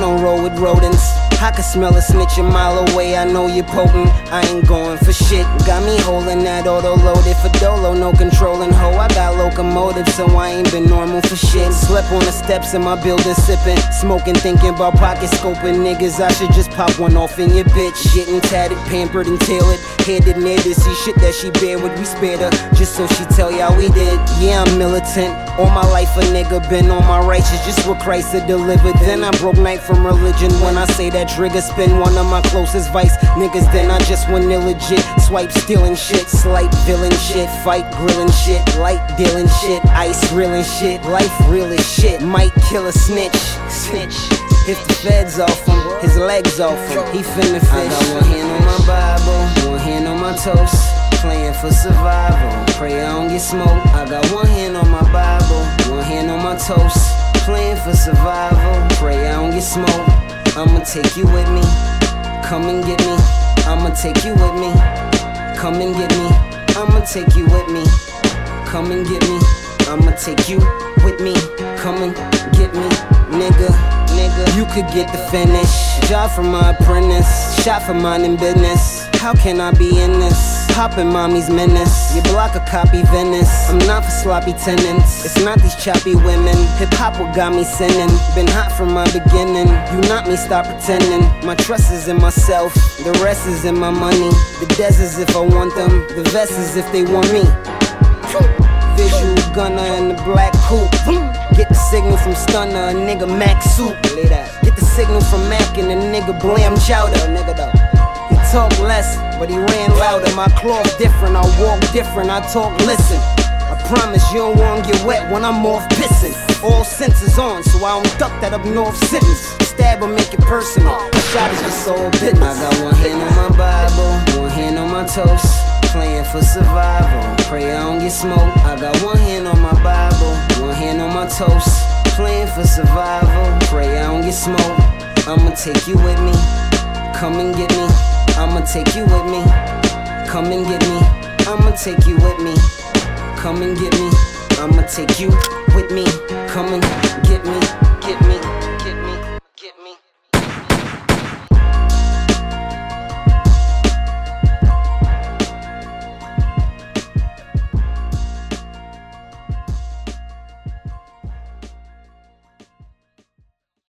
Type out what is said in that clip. I don't roll with rodents. I can smell a snitch a mile away, I know you're potent. I ain't going for shit, got me holding that auto loaded for dolo, no controlling hoe. I got locomotive, so I ain't been normal for shit. Slept on the steps in my building, sipping, smoking, thinking about pocket scoping niggas. I should just pop one off in your bitch. Getting tatted, pampered and tailored, handed near to see shit that she bared with. We spared her just so she tell y'all we did. Yeah, I'm militant, all my life a nigga been on my righteous, just what Christ had delivered. Then I broke night from religion when I say that trigger spin, one of my closest vice niggas. Then I just went illegit, swipe stealing shit, slight villain shit, fight grilling shit, light dealing shit, ice reeling shit, life real as shit. Might kill a snitch. If the feds off him, his legs off him, he finna fish. I got one hand on my Bible, one hand on my toast, playing for survival, pray I don't get smoked. I got one hand on my Bible, one hand on my toast, playing for survival, pray I don't get smoked. I'ma take you with me, come and get me. I'ma take you with me, come and get me. I'ma take you with me, come and get me. I'ma take you with me, come and get me, nigga. You could get the finish, job for my apprentice, shot for mine in business. How can I be in this? Poppin' mommy's menace, your block a copy Venice. I'm not for sloppy tenants, it's not these choppy women. Hip-hop what got me sinning, been hot from my beginning. You not me, stop pretending. My trust is in myself, the rest is in my money. The deserts if I want them, the vest is if they want me. Visual gunner in the black coupe, get the signal from Stunner, a nigga Mac Soup. Get the signal from Mac and a nigga Blam Chowder, nigga though. Talk less, but he ran louder. My cloth different, I walk different, I talk listen. I promise you don't wanna get wet when I'm off pissing. All senses on, so I don't duck that up north sentence. Stab or make it personal, the shot is just all business. I got one hand on my Bible, one hand on my toast, playing for survival, pray I don't get smoked. I got one hand on my Bible, one hand on my toast, playing for survival, pray I don't get smoked. I'ma take you with me, come and get me. I'ma take you with me, come and get me. I'ma take you with me, come and get me. I'ma take you with me, come and get me.